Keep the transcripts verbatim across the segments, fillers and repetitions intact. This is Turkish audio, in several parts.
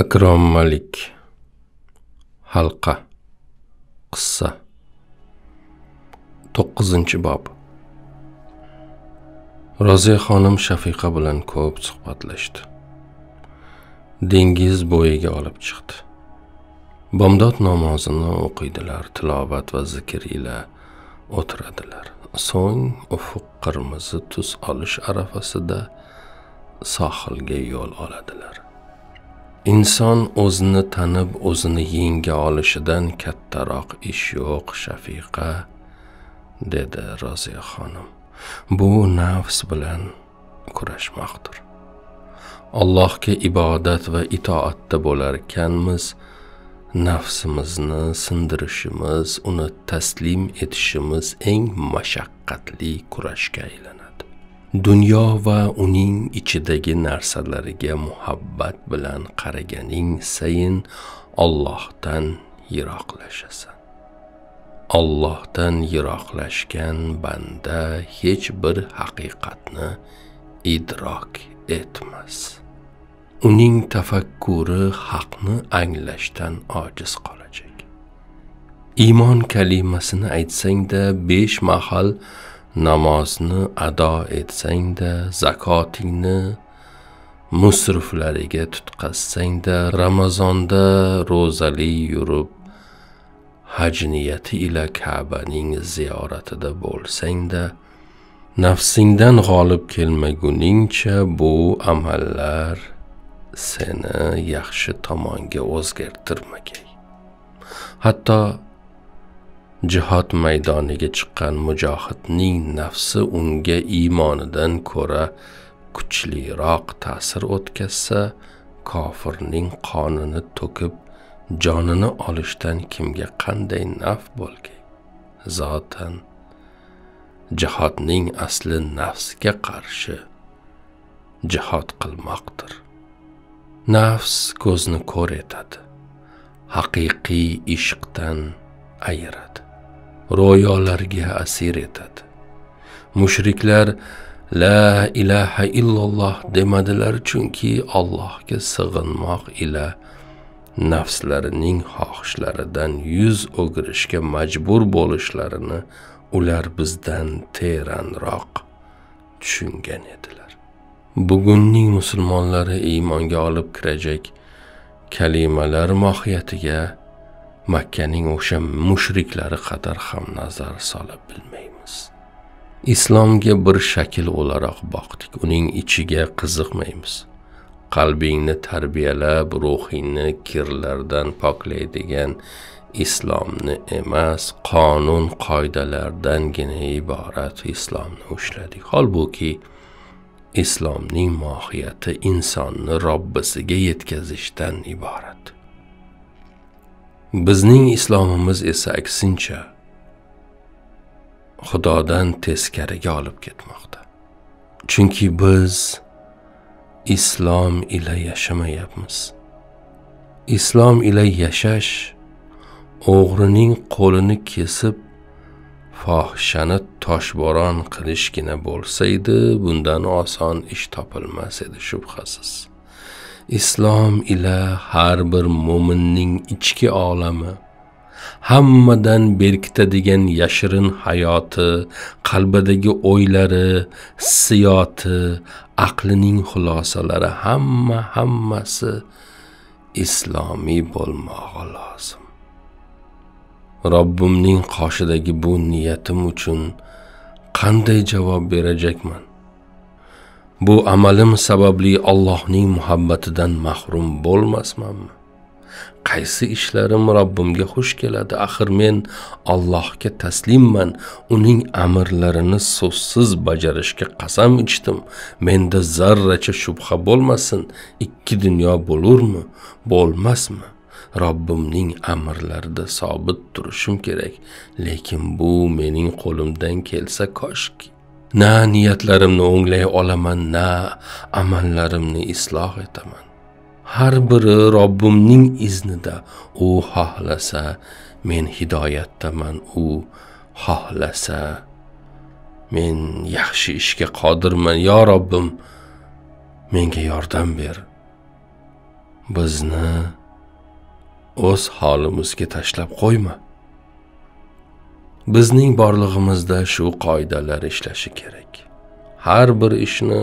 Akrom Malik Halqa Kıssa dokuzuncu Bab. Roziya xonim Shafiqa bilan ko'p suhbatlashdi. Dengiz bo'yiga olib chiqdi. Bomdod namozini o'qiydilar, tilovat va zikr ila o'tiradilar. So'ng ufuq qirmizi tus olish arafasida sohilga yo'l oladilar. İnsan o'zini tanib, o'zini yenga olishidan kattaroq ish yo'q, Shafiqa, dedi Roziya xonim. Bu nafs bilan kurashmoqdir. Allohga ibodat va itoatda bo'larkanmiz, nafsimizni sindirishimiz, uni taslim etishimiz eng mashaqqatli kurashga aylanadi. Dunyo va uning ichidagi narsalarga muhabbat bilan qaraganing sayin Allohdan yiroqlashasan. Allohdan yiroqlashgan banda hech bir haqiqatni idrok etmas. Uning tafakkuri haqni anglashdan ojiz qolajak. Iymon kalimasini aytsang-da besh mahal namozni ado etsang-da, zakotingni musriflariga tutqazsang-da, Ramazonda ro'zali yurib, haj niyati ila Ka'baning ziyoratida bo'lsang-da, nafsingdan g'olib kelmaguningcha bu amallar seni yaxshi tomonga o'zgartirmagay. Hatto jihad maydoniga chiqqan mujohidning nafsi unga iymonidan ko'ra kuchliroq ta'sir o'tkazsa, kofirning qonini to'kib jonini olishdan kimga qanday naf bo'lgay? Zotan jihadning asli nafsga qarshi jihad qilmoqdir. Nafs ko'zni ko'r etadi, haqiqiy ishqdan ayiradi, ro'yolarga asir etadi. Mushriklar la ilaha illalloh demadilar, chunki Allohga sig'inmoq ila nafslarining xohishlaridan yuz o'girishga majbur bo'lishlarini ular bizdan teranroq tushungan edilar. Bugunning musulmonlari iymonga olib kirajak kalimalar mohiyatiga Makkaning o'sha mushriklari qadar ham nazar solib bilmaymiz. Islomga bir shakl o'laroq boqdik, uning ichiga qiziqmaymiz. Qalbingni tarbiyalab, ruhingni kirlardan poklaydigan islomni emas, qonun qoidalardangina iborat islomni ushladik. Holbuki islomning mohiyati insonni Robbisiga yetkazishdan iborat. Bizning islomimiz esa aksincha Xudodan teskariga olib ketmoqda. Chunki biz islom ila yashamayapmiz. Islom ila yashash o'g'rining qo'lini kesib fohishani toshbo'ron qilishgina bo'lsaydi, bundan oson ish topilmas edi shubhasiz. Islom ila har bir mo'minning ichki olami, hammadan berkitadigan yashirin hayoti, qalbidagi o'ylari, hissiyoti, aqlining xulosalari hamma hammasi islomiy bo'lmog'i lozim. Robbimning qoshidagi bu niyatim uchun qanday javob berajakman? Bu amalim sababli Allohning muhabbatidan mahrum bo'lmasmanmi? Qaysi ishlarim Robbimga xush keladi? Axir men Allohga taslimman, uning amirlarini so'zsiz bajarishga qasam ichdim. Menda zarracha shubha bo'lmasin, ikki dunyo bo'lurmi, bo'lmasmi? Robbimning amirlarida sobit turishim kerak, lekin bu mening qo'limdan kelsa koshki. Na niyatlarimni o'nglay olaman, na amallarimni isloh etaman. Har biri Robbimning iznida. U xohlasa men hidoyatdaman, u xohlasa men yaxshi ishga qodirman. Ya Robbim, menga yordam ber. bizni o'z holimizga tashlab qo'yma. Bizning borlig'imizda shu qoidalar ishlashi kerak. Har bir ishni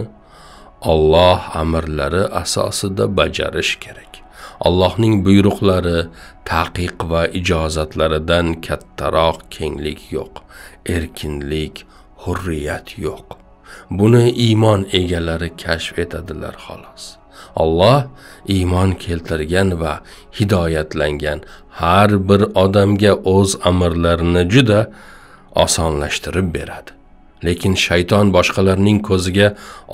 Alloh amrlari asosida bajarish kerak. Allohning buyruqlari, taqiq va ijozatlaridan kattaroq kenglik yo'q, erkinlik, hurriyat yo'q. Buni iymon egalari kashf etadilar xolos. Allah iymon keltirgan va hidoyatlangan har bir odamga o'z amrlarini juda osonlashtirib beradi. Lekin shayton boshqalarning ko'ziga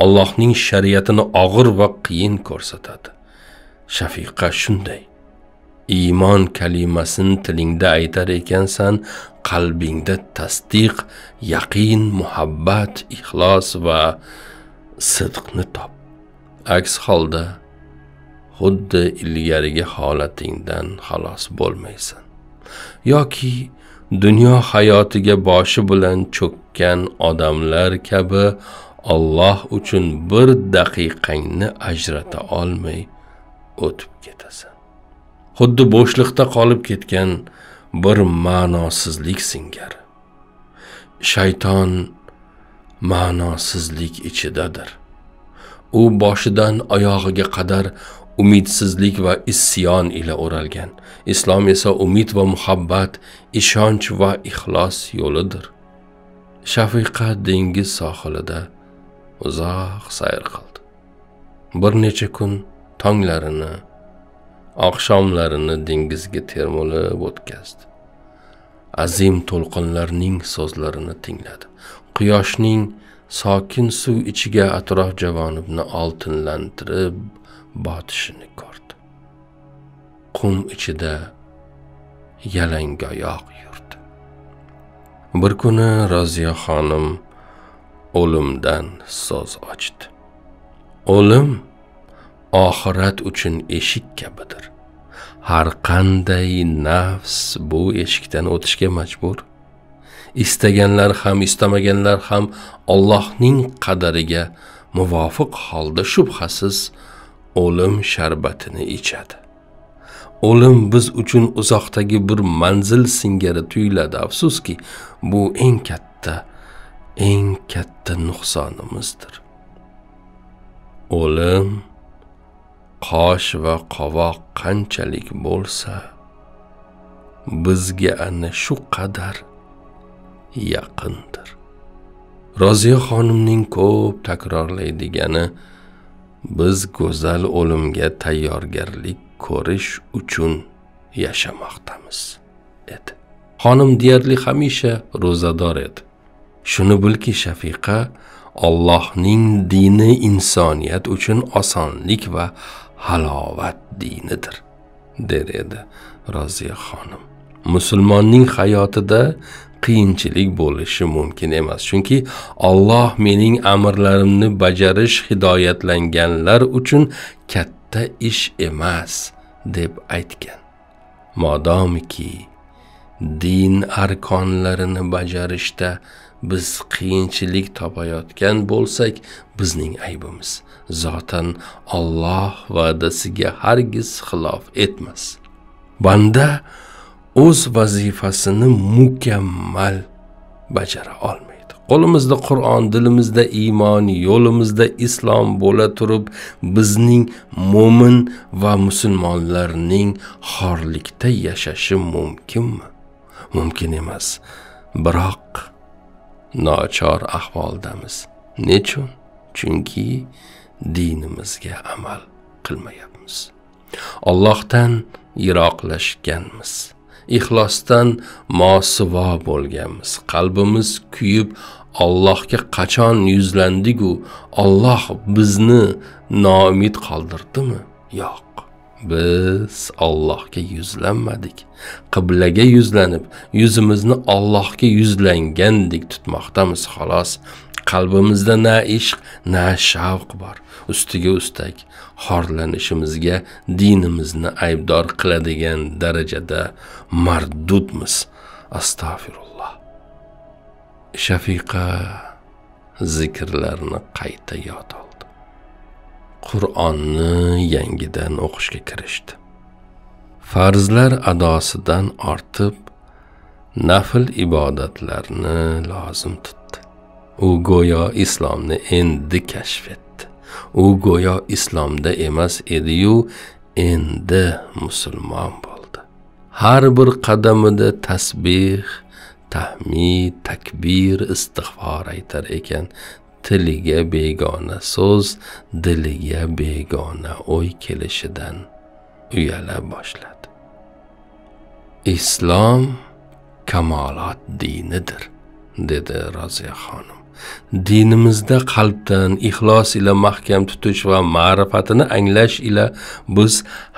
Allohning shariatini og'ir va qiyin ko'rsatadi. Shafiqa shunday. Iymon kalimasini tilingda aytar ekansan, qalbingda tasdiq, yaqin, muhabbat, ixlos va sidqni top. Aks holda xuddi ilgarigi holatingdan xalos bo'lmaysan yoki dunyo hayotiga boshi bilan cho'kkan odamlar kabi Alloh uchun bir daqiqangni ajrata olmay o'tib ketasan. Xuddi bo'shliqda qolib ketgan bir ma'nosizlik singari. Shayton ma'nosizlik ichidadir. U boshidan oyog'iga qadar umidsizlik va isyon ila o'ralgan. Islom esa umid va muhabbat, ishonch va ixlos yo'lidir. Shafiqa dengiz sohilida uzoq sayr qildi. Bir necha kun tonglarini, oqshomlarini dengizga termulib o'tkazdi. Azim to'lqinlarning so'zlarini tingladi. Quyoshning sokin suv ichiga atrof javonibni oltinlantirib botishini ko'rdi. Qum ichida yalangoyoq yurdi. Bir kuni Roziya xonim o'limdan so'z ochdi. O'lim oxirat uchun eshik kabidir. Har qanday nafs bu eshikdan o'tishga majbur. İstegenler ham istamaganlar ham Allohning qadariga muvofiq holda shubhasiz o'lim sharbatini ichadi. O'lim biz uchun uzoqdagi bir manzil singari tuyuladi. Afsuski, bu eng katta, eng katta nuqsonimizdir. O'lim qosh va qovoq qanchalik bo'lsa, bizga ana shu qadar yaqindir. Roziya xonimning ko'p takrorlaydigani, biz go'zal o'limga tayyorgarlik ko'rish uchun yashamoqdamiz edi. Xonim deyarli hamisha ro'zador edi. Shuni bilki, Shafiqa, Allohning dini insoniyat uchun osonlik va halovat dinidir, der edi Roziya xonim. Musulmonning hayotida qiyinchilik bo'lishi mumkin emas, chunki Alloh mening amrlarimni bajarish hidoyatlanganlar uchun katta ish emas deb aytgan. Modomiki din arkonlarini bajarishda biz qiyinchilik topayotgan bo'lsak, bizning aybimiz. Zotan Alloh va'dasiga hargiz xilof etmas. Banda o'z vazifasini mukammal bajara olmaydi. Qo'limizda Qur'on, dilimizda iymon, yo'limizda islom bo'la turib, bizning mo'min va musulmonlarning xorlikda yashashi mumkinmi? Mumkin emas. Biroq nochor ahvoldamiz. Nechun? Chunki dinimizga amal qilmayapmiz. Allohdan yiroqlashganmiz. Ixlosdan mosivo bo'lganmiz. Qalbimiz kuyib Allohga qachon yuzlandik-u, Alloh bizni noumid qoldirdimi? Yo'q. Biz Allohga yuzlanmadik. Qiblaga yuzlanib, yuzimizni Allohga yuzlangandik tutmoqdamiz xolos. Qalbimizda na ishq, na shavq bor. Ustiga ustak xorlanishimizga dinimizni aybdor qiladigan darajada mardudmiz. Astagfirulloh. Shafiqa zikrlarni qayta yod oldi. Qur'onni yangidan o'qishga kirishdi. Farzlar adosidan ortib nafil ibodatlarni lozim tutdi. U go'yo islomni endi kashf etdi. U go'yo islomda emas edi-yu, endi musulmon bo'ldi. Har bir qadamida tasbih, tahmid, takbir, istig'for aytar ekan. Tiliga begona so'z, diliga begona o'y kelishidan uyala boshladi. Islom kamolot dinidir, dedi Roziya xonim. Dinimizda qalbdan ixlos ila mahkam tutish va ma'rifatini anglash ila biz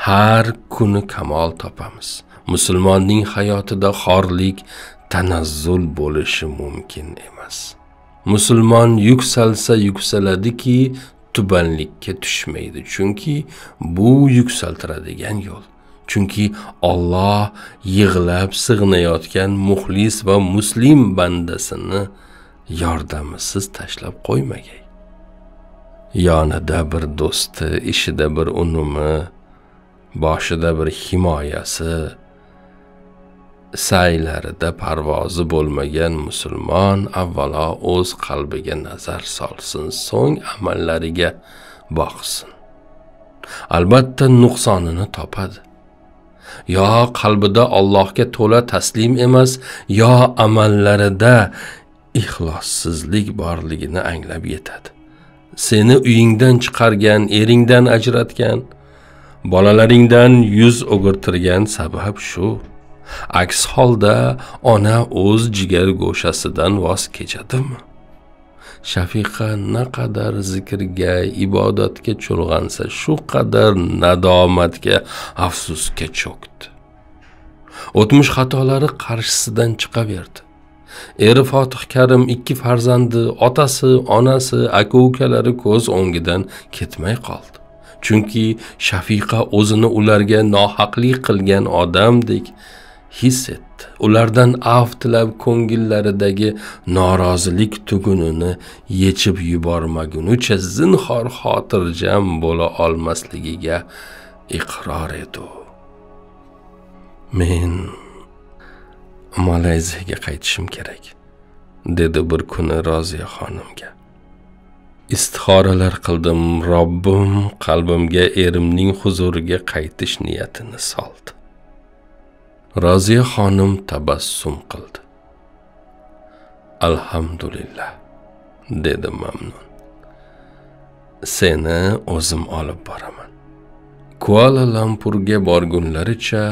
har kuni kamol topamiz. Musulmonning hayotida xorlik tanazzul bo'lishi mumkin emas. Musulmon yuksalsa yuksaladiki, tubanlikka tushmaydi. Chunki bu yuksaltiradigan yo'l. Chunki Alloh yig'lab sig'inayotgan muxlis va muslim bandasini yordamisiz tashlab qo'ymagay. Yonida bir do'sti, ishida bir unumi, boshida bir himoyasi, saylarida parvozi bo'lmagan musulmon avvalo o'z qalbiga nazar solsin, so'ng amallariga boqsin. Albatta nuqsonini topadi. Yo qalbida Allohga to'la taslim emas, yo amallarida ixlossizlik borligini anglab yetadi. Seni uyingdan chiqargan, eringdan ajratgan, bolalaringdan yuz o'girtirgan sabab shu. Aks holda ona o'z jigar go'shasidan voz kechadimi? Shafiqa naqadar zikrga, ibodatga cho'lg'ansa, shu qadar nadomatga, afsusga cho'kdi. O'tmish xatolari qarshisidan chiqaverdi. Eri Fotih Karim, ikki farzandi, otasi, onasi, aka-ukalari ko'z o'ngidan ketmay qoldi. Chunki Shafiqa o'zini ularga nohaqlik qilgan odamdek his etdi. Ulardan af tilab ko'ngillaridagi norozilik tugunini yechib yubormagunicha zinhor xotirjam bo'la olmasligiga iqror etdi. Men Malayziyaga qaytishim kerak, dedi bir kuni Roziya xonimga. Istixoralar qildim. Robbim qalbimga erimning huzuriga qaytish niyatini soldi. Roziya xonim tabassum qildi. Alhamdulillah, dedi mamnun. Seni o'zim olib boraman. Kuala Lumpurga borgunlaricha,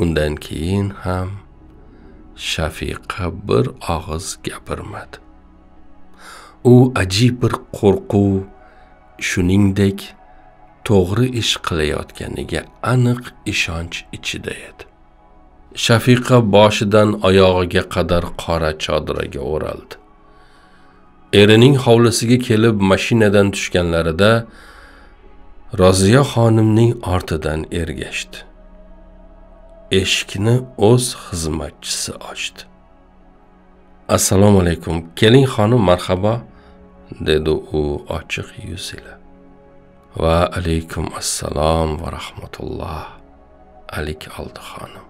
undan keyin ham Shafiqa bir og'iz gapirmadi. U ajib bir qo'rquv, shuningdek to'g'ri ish qilayotganiga aniq ishonch ichida edi. Shafiqa boshidan oyog'iga qadar qora chodiraga o'raldi. Erining hovlisiga kelib mashinadan tushganlarida Roziya xonimning ortidan ergashdi. Eshikni o'z xizmatchisi ochdi. Assalomu alaykum, keling xonim, marhabo, dedi u ochiq yuz bilan. Va alaykum assalom va rahmatulloh, alik oldi xonim.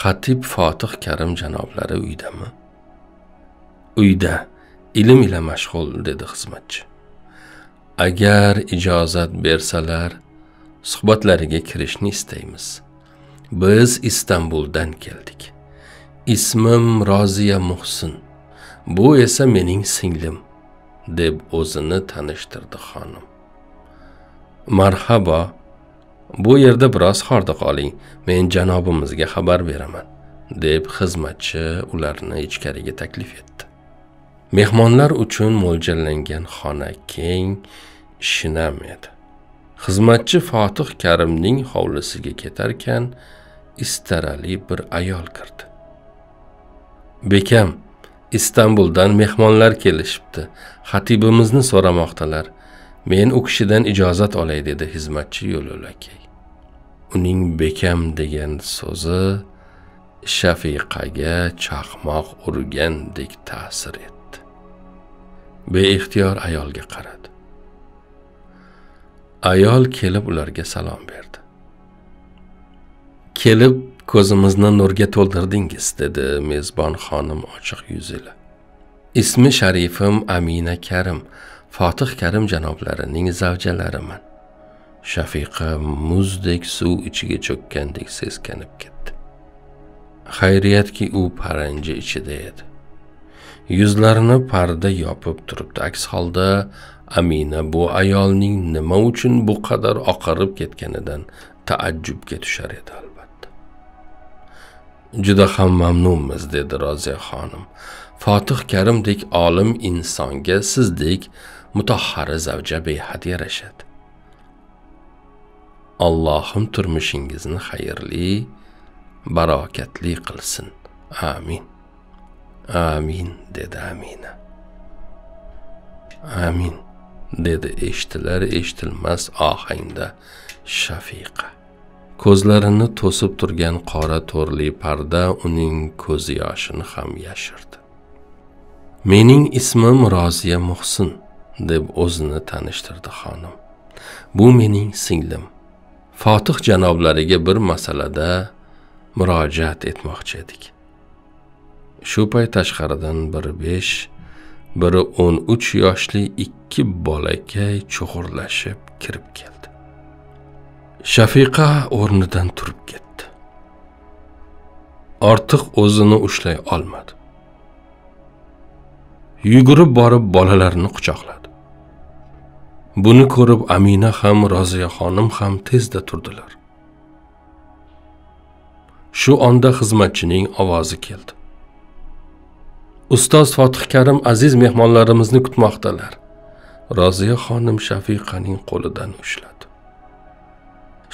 Xatib Fotih Karim janoblari uydami? Uyda, ilm ila mashg'ul, dedi xizmatchi. Agar ijozat bersalar, suhbatlariga kirishni istaymiz. Biz İstanbuldan keldik. Ismim Roziya Muhsin. Bu esa mening singlim, deb o'zini tanishtirdi xonim. Marhabo, bu yerda biroz xorda qoling, men janobimizga xabar beraman, deb xizmatchi ularni ichkariga taklif etdi. Mehmonlar uchun mo'ljallangan xona keng, shinam edi. Xizmatchi Fotih Karimning hovlisiga ketarkan, istarali bir ayol kirdi. Bekam, İstanbuldan mehmonlar kelishibdi. Xatibimizni so'ramoqdalar. Men u kishidan ijozat olay, dedi xizmatchi yo'l-yo'lakay. Uning bekam degan so'zi Shafiqaga chaqmoq urgandek ta'sir etdi. Beixtiyor ayolga qaradi. ayol kelib ularga salom berdi. Kelib ko'zimizni nurga to'ldirdingiz, dedi mezbon xonim ochiq yuz ila. Ismi sharifim Amina Karim, Fotih Karim janoblarining zavjalariman. Shafiqa muzdek suv ichiga cho'kkandek seskanib ketdi. Xayriyatki u paranji ichida edi. Yuzlarini parda yopib turibdi. Aks holda Amina bu ayolning nima uchun bu qadar oqarib ketganidan taajjubga tushar edi albatta. Juda ham mamnunmiz, dedi Roziya xonim. Fotih Karimdek olim insonga sizdek mutahhara zavja behad yarashadi. Allohim turmushingizni xayrli, barokatli qilsin. Amin. Amin, dedi Amina. Amin, dedi eshitilar eshitilmas ohangda Shafiqa. Ko'zlarini to'sib turgan qora to'rli parda uning ko'z yoshini ham yashirdi. Mening ismim Roziya Muhsin, deb o'zini tanishtirdi xonim. Bu mening singlim. Fotih janoblariga bir masalada murojaat etmoqchi edik. Shu payt tashqaridan biri besh, biri o'n uch yoshli ikki bolakay cho'g'irlashib kirib keldi. Shafiqa o'rnidan turib ketdi. Ortiq o'zini ushlay olmadi. Yugurib borib bolalarni quchoqladi. Buni ko'rib Amina ham Roziya xonim ham tezda turdilar. Shu onda xizmatchining ovozi keldi. Ustoz Fotih Karim aziz mehmonlarimizni kutmoqdalar. Roziya xonim Shafiqaning qo'lidan ushladi.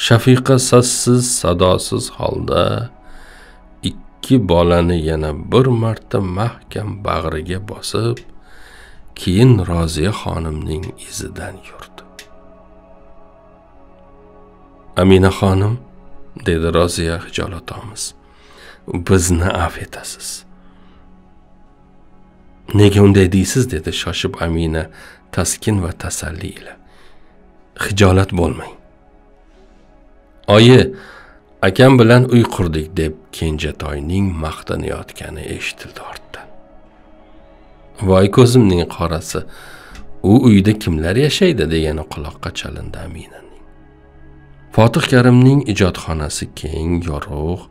Shafiqa sassiz, sadosiz holda ikki bolani yana bir marta mahkam bag'riga bosib, keyin Roziya xonimning izidan yurdi. Amina xonim, dedi Roziya hijolatamiz, bizni af etasiz. Nega unday deysiz, dedi shoshib Amina taskin va tasalli ila. Hijolat bo'lmang. Oyi, akam bilan uy qurdik, deb kenjatoyning maqtanayotgani eshitildi ortda. Voy ko'zimning qorasi, u uyda kimlar yashaydi, degani quloqqa chalindi Aminaning. Fotih Karimning ijodxonasi keng, yorug'.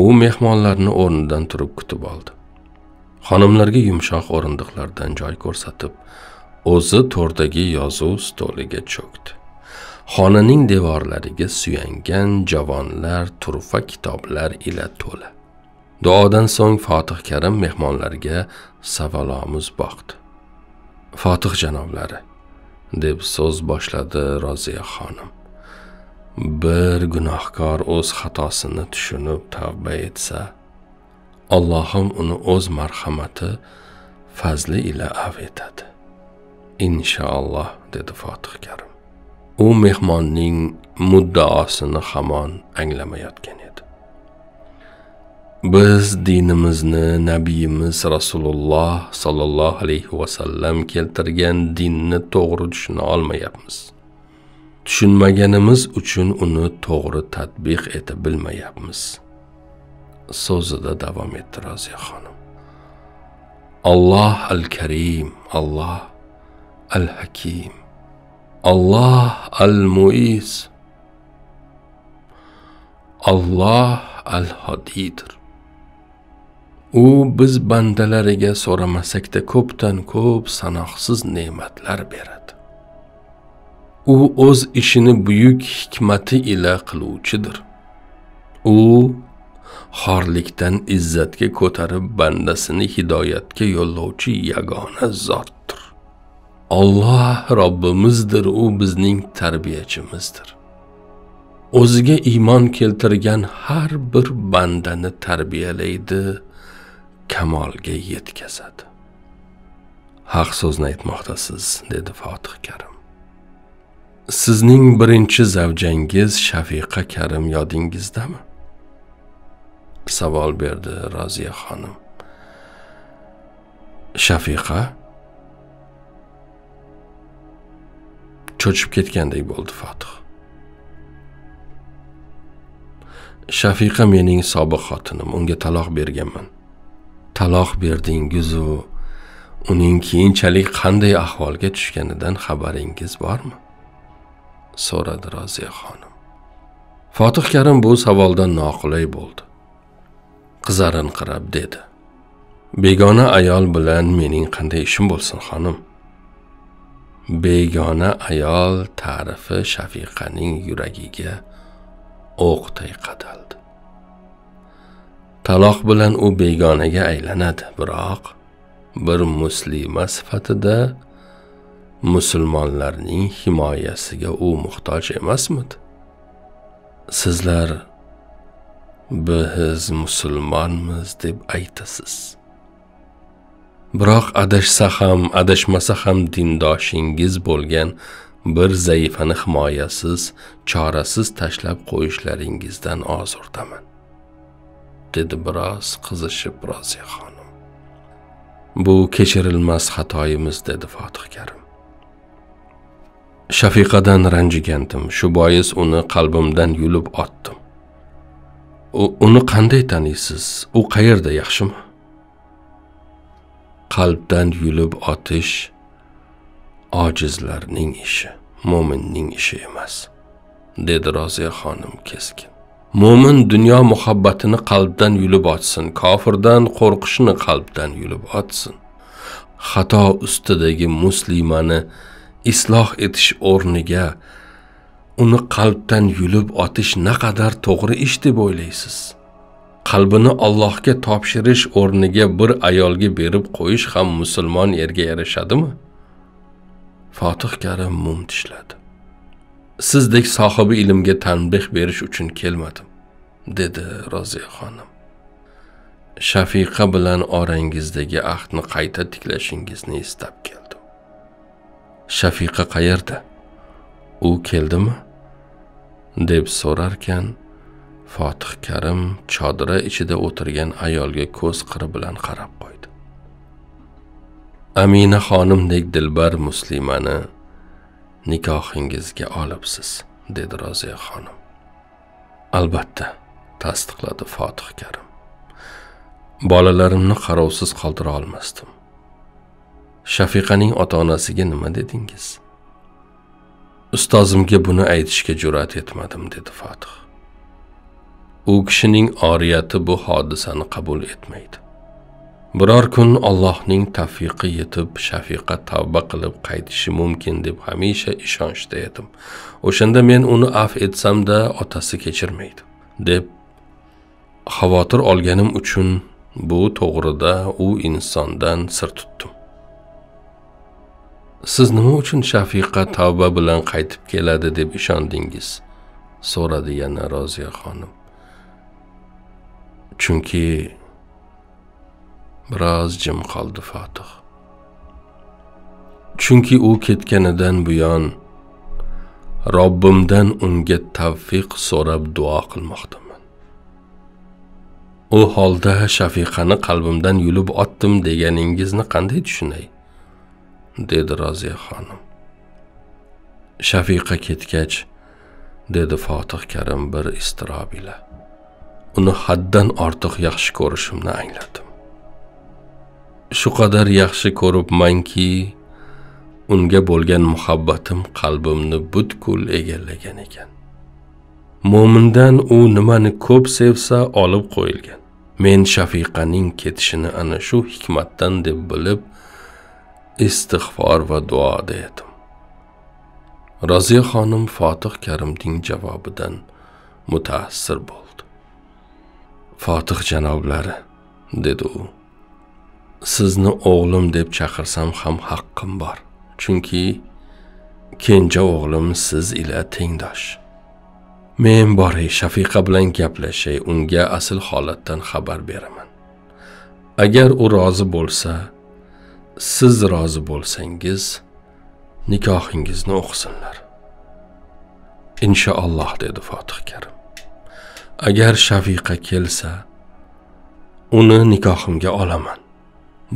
U mehmonlarni o'rnidan turib kutib oldi. Xonimlarga yumshoq o'rindiqlardan joy ko'rsatib, o'zi to'rdagi yozuv stoliga cho'kdi. Xonaning devorlariga suyangan javonlar turfa kitoblar ila to'la. Duodan so'ng Fotih Karim mehmonlarga savolomuz boqdi. Fotih janoblari, deb so'z boshladi Roziya xonim. Bir gunohkor o'z xatosini tushunib tavba etsa, Allohim uni o'z marhamati, fazli ila af etadi. Inshaalloh, dedi Fotih Karim. U mehmonning muddaosini hamon anglamayotgan edi. Biz dinimizni nabiyimiz Rasulullah sallallohu alayhi va sallam keltirgan dinni to'g'ri tushuna olmayapmiz. Tushunmaganimiz uchun uni to'g'ri tatbiq eta bilmayapmiz. So'zida davom etdi Roziya xonim. Alloh al-Karim, Alloh al-Hakim, Alloh al-Mu'is, Alloh al-Hadidir. U biz bandalariga so'ramasakda ko'pdan ko'p sanoqsiz ne'matlar beradi. U o'z ishini buyuk hikmati ila qiluvchidir. U xorlikdan izzatga ko'tarib bandasini hidoyatga yo'llovchi yagona zotdir. Alloh Robbimizdir, u bizning tarbiyachimizdir. O'ziga iymon keltirgan har bir bandani tarbiyalaydi, kamolga yetkazadi. Haq so'zni aytmoqdasiz, dedi Fotih Karim. Sizning birinchi zavjangiz Shafiqa Karim yodingizdami? Savol berdi Roziya xonim. Shafiqa cho'chib ketgandek bo'ldi Fotih. Shafiqa mening sobiq xotinim, unga taloq berganman. Taloq berdingiz-u uning keyinchalik qanday ahvolga tushganidan xabaringiz bormi? So'radi Roziya xonim. Fotih Karim bu savoldan noqulay bo'ldi. Qizarinqirab dedi. Begona ayol bilan mening qanday ishim bo'lsin xonim? Begona ayol ta'rifi Shafiqaning yuragiga o'qday qadaldi. Taloq bilan u begonaga aylanadi, biroq bir muslima sifatida musulmonlarning himoyasiga u muhtoj emasmidi? Sizlar biz musulmonmiz deb aytasiz. Biroq adashsa ham, adashmasa ham dindoshingiz bo'lgan bir zaifani himoyasiz, chorasiz tashlab qo'yishlaringizdan ozurdaman, dedi biroz qizishib Roziya xonim. Bu kechirilmas xatoyimiz, dedi Fotih Karim. Shafiqadan ranjigandim, shu bois uni qalbimdan yulib otdim. U uni qanday taniysiz? U qayerda, yaxshimi? Qalbdan yulib otish ojizlarning ishi, mo'minning ishi emas, dedi Roziya xonim keskin. Mo'min dunyo muhabbatini qalbdan yulib otsin, kofirdan qo'rqishni qalbdan yulib otsin. Xato ustidagi muslimani isloh etish o'rniga uni qalbdan yulib otish naqadar to'g'ri ish deb o'ylaysiz? Qalbini Allohga topshirish o'rniga bir ayolga berib qo'yish ham musulmon erga yarashadimi? Fotih Karim mum tishladi. Sizdek sohibi ilmga tanbih berish uchun kelmadim, dedi Roziya xonim. Shafiqa bilan orangizdagi ahdni qayta tiklashingizni istab keldim. Shafiqa qayerda? U keldimi? Deb so'rarkan Fotih Karim chodira ichida o'tirgan ayolga ko'z qiri bilan qarab qo'ydi. Amina xonimdek dilbar muslimani nikohingizga olibsiz, dedi Roziya xonim. Albatta, tasdiqladi Fotih Karim. Bolalarimni qarovsiz qoldira olmasdim. Shafiqaning ota-onasiga nima dedingiz? Ustozimga buni aytishga jur'at etmadim, dedi Fotih. U kishining oriyati bu hodisani qabul etmaydi. Biror kun Allohning tavfiqi yetib Shafiqa tavba qilib qaytishi mumkin deb hamisha ishonchda edim. O'shanda men uni afv etsam-da otasi kechirmaydi deb xavotir olganim uchun bu to'g'rida u insondan sir tutdim. Siz nima uchun Shafiqa tavba bilan qaytib keladi deb ishondingiz? So'radi yana Roziya xonim. Chunki biroz jim qoldi Fotih. Chunki u ketganidan buyon Robbimdan unga tavfiq so'rab duo qilmoqdaman. U holda Shafiqani qalbimdan yulib otdim deganingizni qanday tushunay? Dedi Roziya xonim. Shafiqa ketgach, dedi Fotih Karim bir iztirob bilan, uni haddan ortiq yaxshi ko'rishimni angladim. Shu qadar yaxshi ko'ribmanki, unga bo'lgan muhabbatim qalbimni butkul egallagan ekan. Mo'mindan u nimani ko'p sevsa olib qo'yilgan. Men Shafiqaning ketishini ana shu hikmatdan deb bilib, istig'for va duoda edim. Roziya xonim Fotih Karimning javobidan mutaassir bo'ldi. Fotih janoblari, dedi u, sizni o'g'lim deb chaqirsam ham haqqim bor, chunki kenja o'g'lim siz ila tengdosh. Men boray Shafiqa bilan gaplashay, unga asl holatdan xabar beraman. Agar u rozi bo'lsa, siz rozi bo'lsangiz, nikohingizni o'qisinlar, inshaalloh, dedi Fotih Karim. Agar Shafiqa kelsa, uni nikohimga olaman.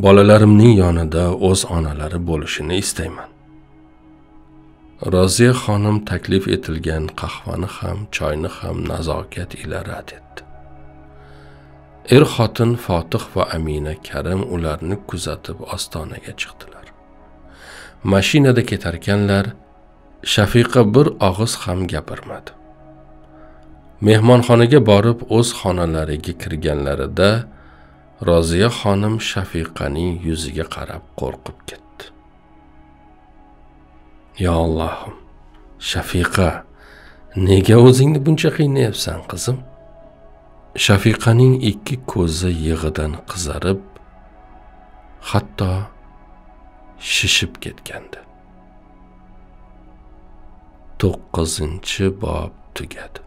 Bolalarimning yonida o'z onalari bo'lishini istayman. Roziya xonim taklif etilgan qahvani ham, choyni ham nazokat ila rad etdi. Er-xotin Fotih va Amina Karim ularni kuzatib ostonaga chiqdilar. Mashinada ketarkanlar, Shafiqa bir og'iz ham gapirmadi. Mehmonxonaga borib o'z xonalariga kirganlarida Roziya xonim Shafiqaning yuziga qarab qo'rqib ketdi. Ya Allah'ım, Shafiqa, nega o'zingni buncha qiynayapsan qizim? Shafiqaning ikki ko'zi yig'idan qizarib, hatto shishib ketgandi. to'qqizinchi bob tugadi.